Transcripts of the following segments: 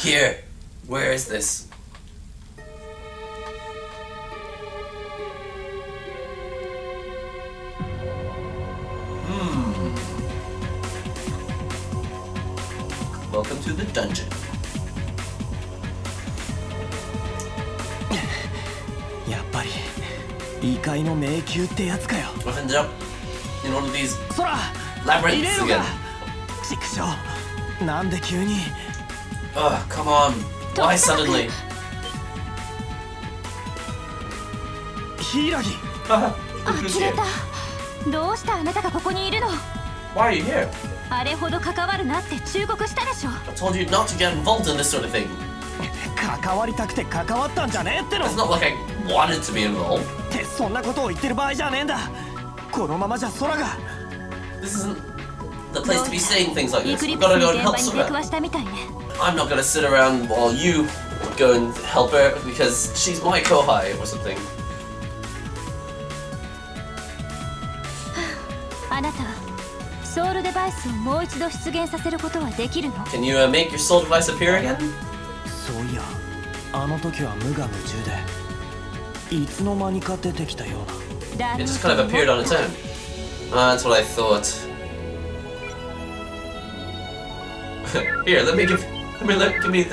Here, where is this? Welcome to the dungeon. I've ended up in one of these labyrinths again. Ugh, come on. Why suddenly? Hiiragi! Why are you here? I told you not to get involved in this sort of thing. It's not like I wanted to be involved. This isn't the place to be saying things like this. We've got to go and help Sora. I'm not going to sit around while you go and help her because she's my kohai or something. Can you make your soul device appear again? It just kind of appeared on its own. That's what I thought. Here, I'm gonna give you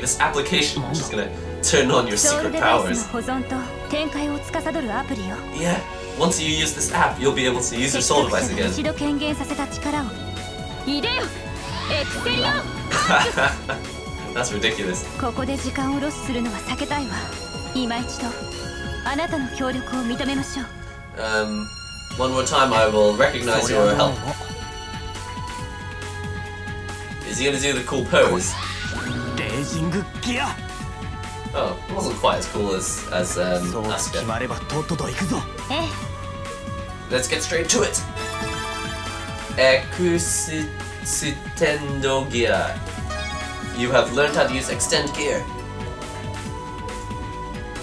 this application. I'm just gonna turn on your secret powers. Yeah. Once you use this app, you'll be able to use your soul device again. That's ridiculous. One more time, I will recognize your help. Is he gonna do the cool pose? Oh, it wasn't quite as cool as Asuka. Let's get straight to it! Extendo gear. You have learned how to use extend gear.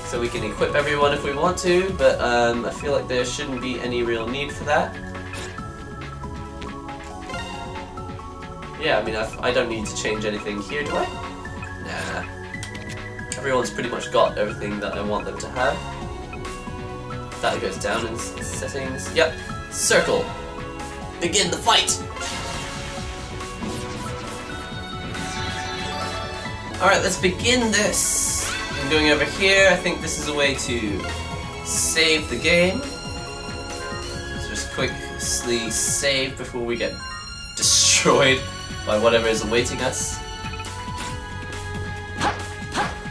So we can equip everyone if we want to, but I feel like there shouldn't be any real need for that. Yeah, I mean, I don't need to change anything here, do I? Nah. Everyone's pretty much got everything that I want them to have. That goes down in settings. Yep. Circle. Begin the fight! Alright, let's begin this. I'm going over here. I think this is a way to save the game. Let's just quickly save before we get destroyed by whatever is awaiting us.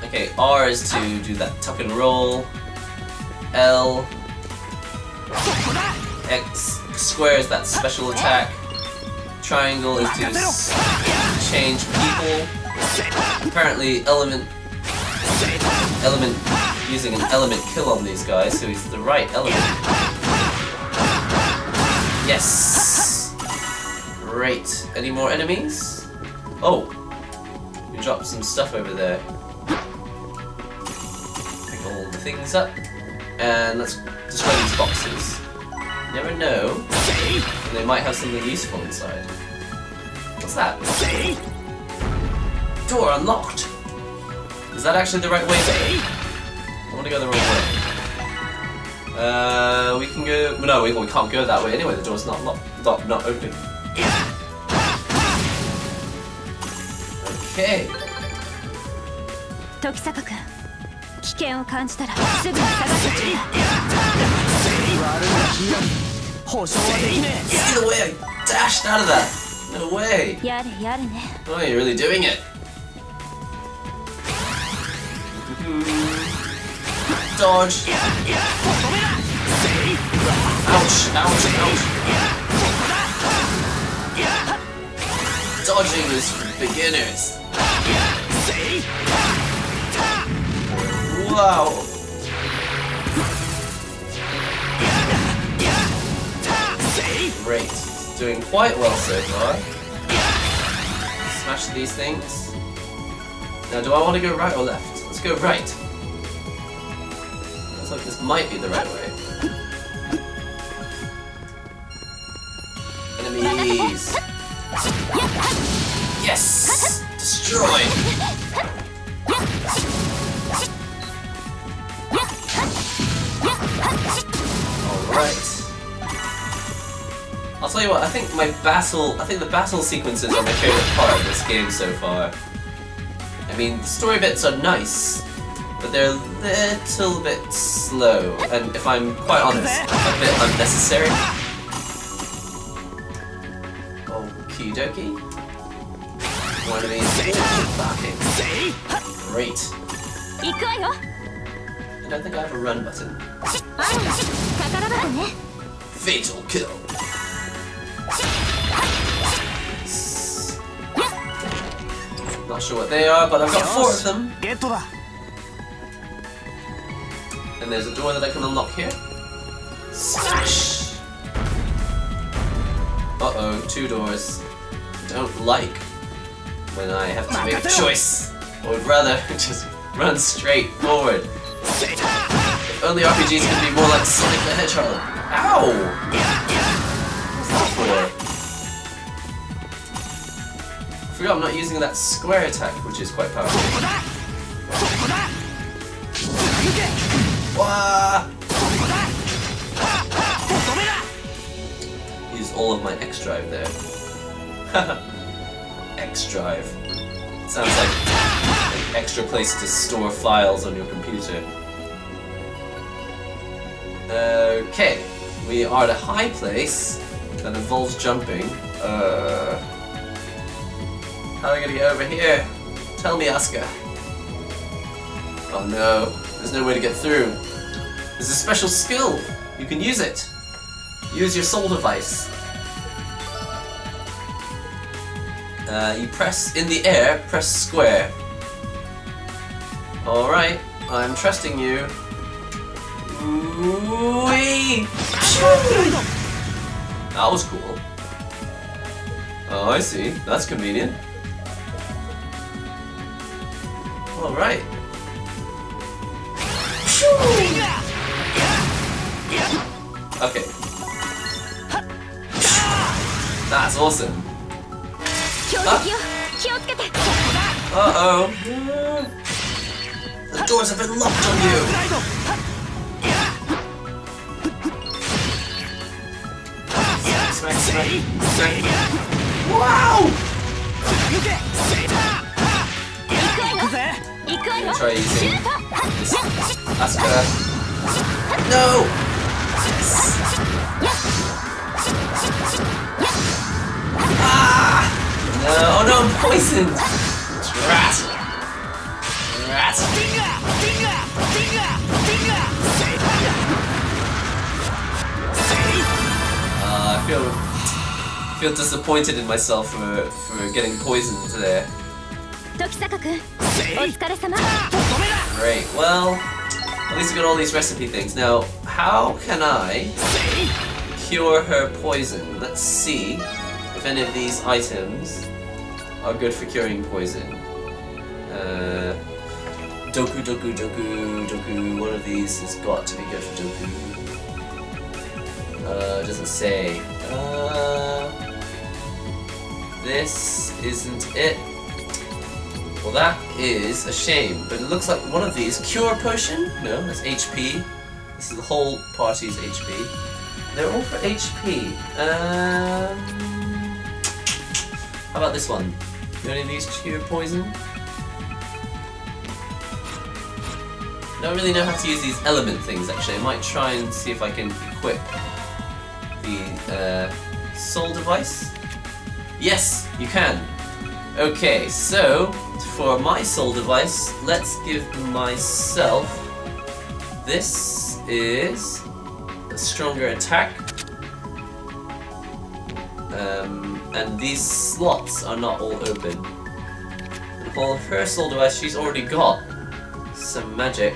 Okay, R is to do that tuck and roll. L. X. Square is that special attack. Triangle is to change people. Apparently, using an element kill on these guys, so he's the right element. Yes! Great. Any more enemies? Oh! We dropped some stuff over there. Things up, and let's destroy these boxes. Never know, they might have something useful inside. What's that? Door unlocked! Is that actually the right way? I want to go the wrong way. We can go... No, we can't go that way anyway, the door's not locked, not open. Okay. Tokisaka-kun. See the way I dashed out of that? No way! Oh, you're really doing it! Dodge! Ouch! Ouch! Ouch! Dodging is for beginners! Wow! Great. Doing quite well so far. Smash these things. Now, do I want to go right or left? Let's go right. Looks like this might be the right way. Enemies! Yes! destroyed. Alright. I'll tell you what, I think the battle sequences are my favourite part of this game so far. I mean, the story bits are nice, but they're a little bit slow, and if I'm quite honest, a bit unnecessary. Okie dokie. One of these things is barking. Great. I don't think I have a run button. Fatal kill. Not sure what they are, but I've got 4 of them. And there's a door that I can unlock here. Smash! Uh-oh, 2 doors. I don't like when I have to make a choice. I would rather just run straight forward. If only RPGs could be more like Sonic the Hedgehog. Ow! What's that for? I forgot I'm not using that square attack, which is quite powerful. Use all of my X drive there. X drive. It sounds like an extra place to store files on your computer. Okay, we are at a high place that involves jumping. How am I gonna get over here? Tell me, Asuka. Oh no, there's no way to get through. There's a special skill! You can use it! Use your soul device. You press in the air, press square. Alright, I'm trusting you. Wee! That was cool. Oh, I see. That's convenient. Alright. Okay. That's awesome. Uh-oh. The doors have been locked on you. Smack, smack, smack. Wow! I'm gonna try using this Asuka. No! Ah! No, oh no, I'm poisoned! Rat! Rat! I feel disappointed in myself for getting poisoned there. Great, well, at least we got all these recipe things. Now, how can I cure her poison? Let's see if any of these items are good for curing poison. Doku. One of these has got to be good for Doku. Doesn't say. This isn't it. Well, that is a shame, but it looks like one of these, Cure Potion? No, that's HP. This is the whole party's HP. They're all for HP. How about this one? Do any of these cure poison? I don't really know how to use these element things, actually. I might try and see if I can equip the soul device. Yes, you can! Okay, so, for my soul device, let's give myself... This is... a stronger attack. And these slots are not all open. And all of her soul device, she's already got some magic.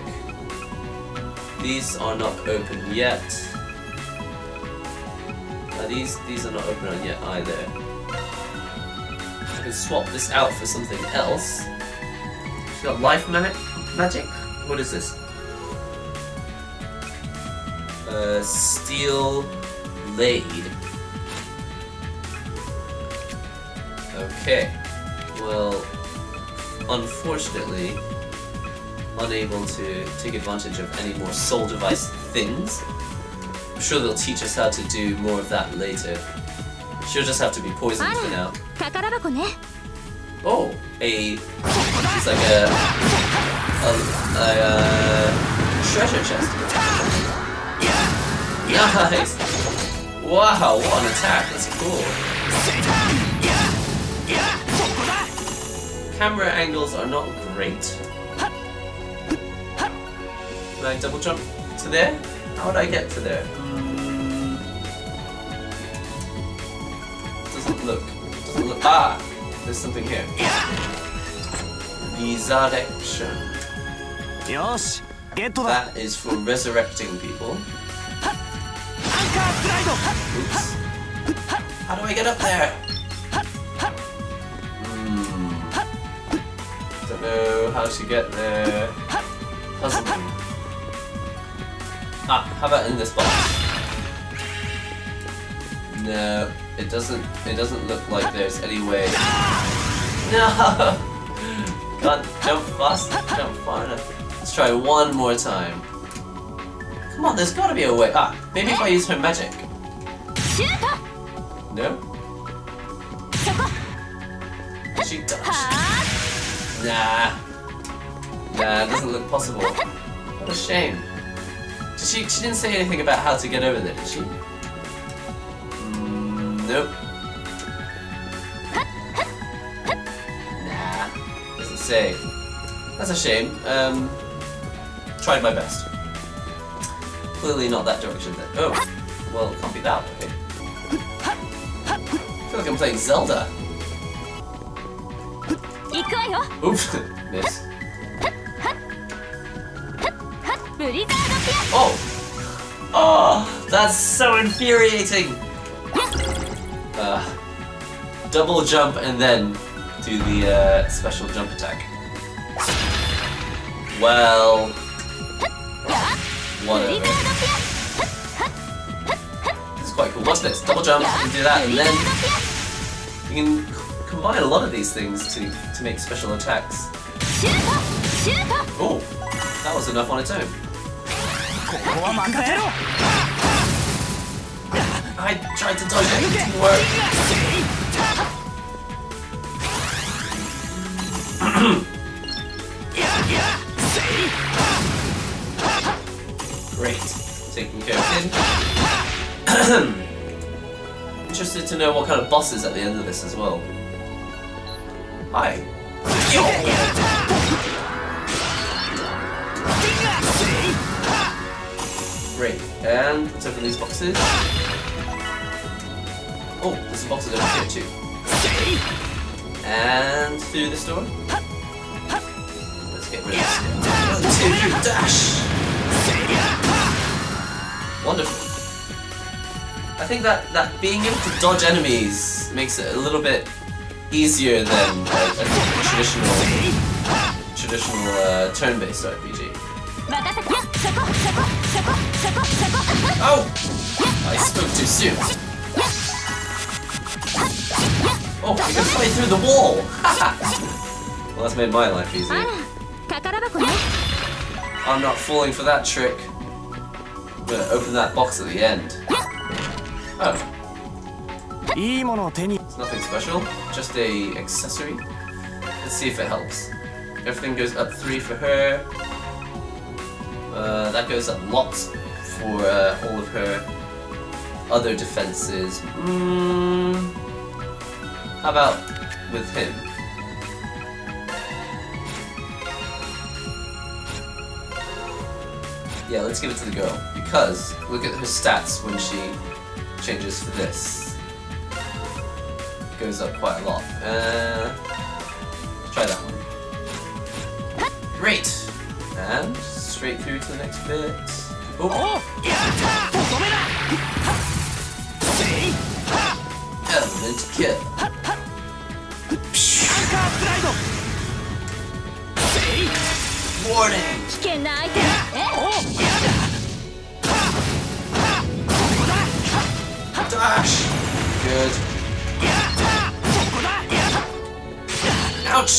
These are not open yet. These are not open yet either. I can swap this out for something else. She's got life magic? What is this? Steel Blade. Okay. Well, unfortunately unable to take advantage of any more soul device things. I'm sure they'll teach us how to do more of that later. She'll just have to be poisoned for now. Oh, it's like a treasure chest. Nice! Wow, what an attack, that's cool. Camera angles are not great. Can I double jump to there? How would I get to there? Doesn't look. Ah! There's something here. Resurrection. That is for resurrecting people. Oops. How do I get up there? Don't know how to get there. Puzzle. Ah, how about in this box? No. It doesn't look like there's any way. No! Can't jump fast, jump far enough. Let's try one more time. Come on, there's gotta be a way. Ah, maybe if I use her magic. No? She dodged. Nah, it doesn't look possible. What a shame. She didn't say anything about how to get over there, did she? Nope. Nah, doesn't say. That's a shame. Tried my best. Clearly not that direction then. Oh, well, it can't be that way. I feel like I'm playing Zelda. Oops, miss. Oh! Oh, that's so infuriating! Double jump and then do the special jump attack. Well, whatever. This is quite cool. What's this? Double jump and do that, and then you can combine a lot of these things to make special attacks. Oh, that was enough on its own. I tried to dodge it, it didn't work. Great. Taking care of him. Interested to know what kind of boss is at the end of this as well. Hi. Great. And let's open these boxes. Oh, there's a box over here too. And through this door. Let's get rid of this. 1, 2, dash! Wonderful. I think that being able to dodge enemies makes it a little bit easier than a traditional turn-based RPG. Oh! I spoke too soon. Oh, I can fight through the wall! Well, that's made my life easy. I'm not falling for that trick. I'm gonna open that box at the end. Oh. It's nothing special, just a accessory. Let's see if it helps. Everything goes up 3 for her. That goes up lots for all of her other defenses. How about with him? Yeah, let's give it to the girl, because look at her stats when she changes for this. It goes up quite a lot. Let's try that one. Great! And straight through to the next bit. Oh! Element kill. Warning! Dash! Good. Ouch!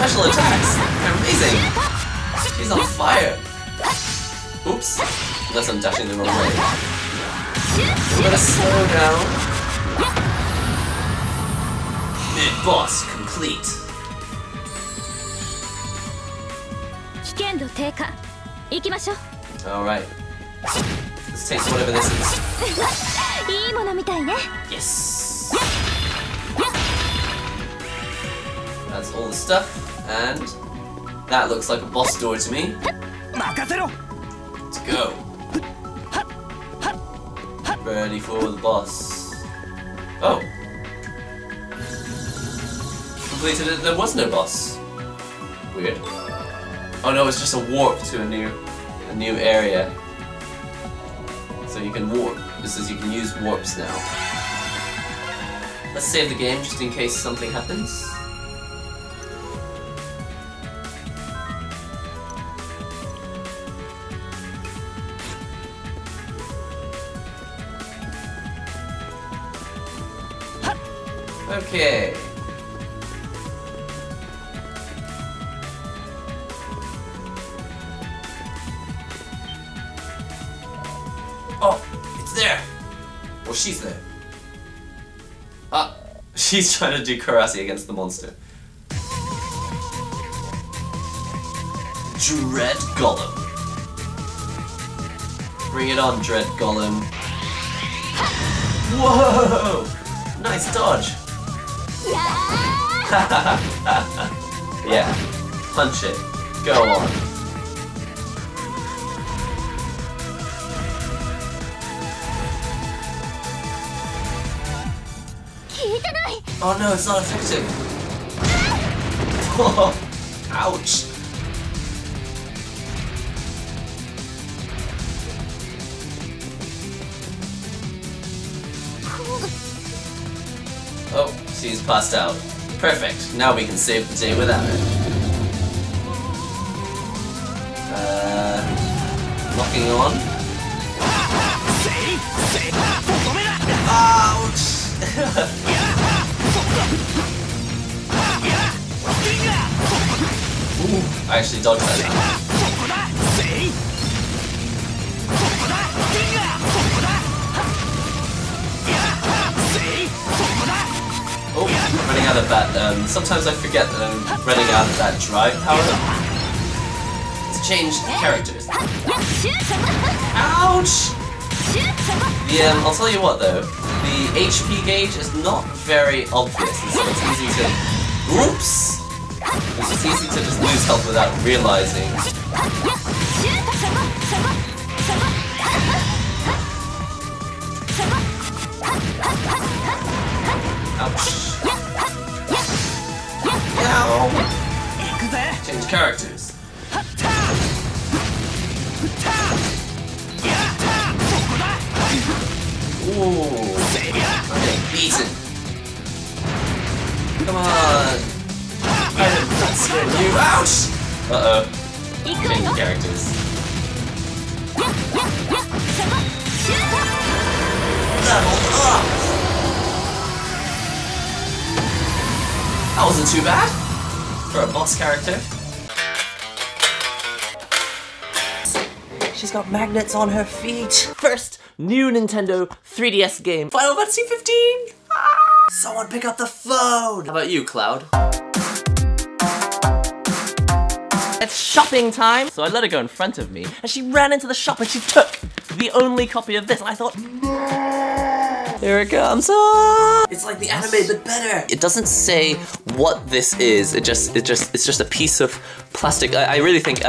special attacks! They're amazing! She's on fire! Oops. Unless I'm dashing the wrong way. I'm gonna slow down. Mid-boss complete. Alright. Let's take whatever this is. Yes! That's all the stuff, and that looks like a boss door to me. Let's go. Ready for the boss. Oh. Completed it, there was no boss. Weird. Oh no, it's just a warp to a new area. So you can warp. This is, you can use warps now. Let's save the game just in case something happens. Okay. Oh, it's there. Well, she's there. Ah, she's trying to do karate against the monster. Dread Golem. Bring it on, Dread Golem. Whoa! Nice dodge. Yeah, punch it. Go on. Oh no, it's not effective. Ouch. Oh, she's passed out. Perfect. Now we can save the day without it. Locking on. Ouch! Ooh, I actually dodged that time. Oh, I'm running out of that, sometimes I forget that I'm running out of that drive power. Let's change characters. Ouch! Yeah, I'll tell you what though, the HP gauge is not very obvious, so it's easy to... Oops! It's easy to just lose health without realizing. Ouch. Ow. Change characters. Ooh. Okay, beaten. Come on. I am transferring you. Ouch! Uh-oh. Change characters. Level up! That wasn't too bad for a boss character. She's got magnets on her feet. First new Nintendo 3DS game, Final Fantasy 15. Ah! Someone pick up the phone. How about you, Cloud? It's shopping time. So I let her go in front of me and she ran into the shop and she took the only copy of this and I thought, here it comes. Ah! It's like the anime, but better. It doesn't say what this is. It's just a piece of plastic. I really think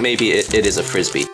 maybe it is a frisbee.